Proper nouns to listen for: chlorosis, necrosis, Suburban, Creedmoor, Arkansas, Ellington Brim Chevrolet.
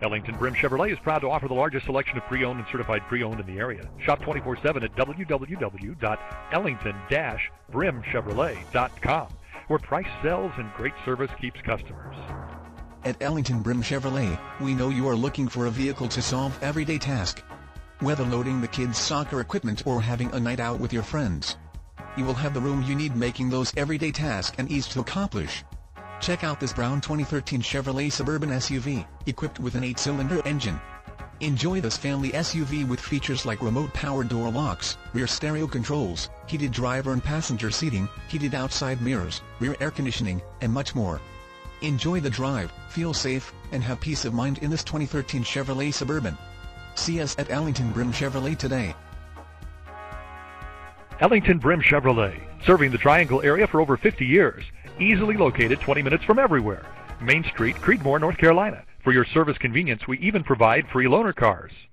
Ellington Brim Chevrolet is proud to offer the largest selection of pre-owned and certified pre-owned in the area. Shop 24/7 at www.ellington-brimchevrolet.com, where price sells and great service keeps customers. At Ellington Brim Chevrolet, we know you are looking for a vehicle to solve everyday tasks. Whether loading the kids' soccer equipment or having a night out with your friends, you will have the room you need, making those everyday tasks an ease to accomplish. Check out this brown 2013 Chevrolet Suburban SUV, equipped with an 8-cylinder engine. Enjoy this family SUV with features like remote power door locks, rear stereo controls, heated driver and passenger seating, heated outside mirrors, rear air conditioning, and much more. Enjoy the drive, feel safe, and have peace of mind in this 2013 Chevrolet Suburban. See us at Ellington Brim Chevrolet today. Ellington Brim Chevrolet, serving the Triangle area for over 50 years. Easily located 20 minutes from everywhere. Main Street, Creedmoor, North Carolina. For your service convenience, we even provide free loaner cars.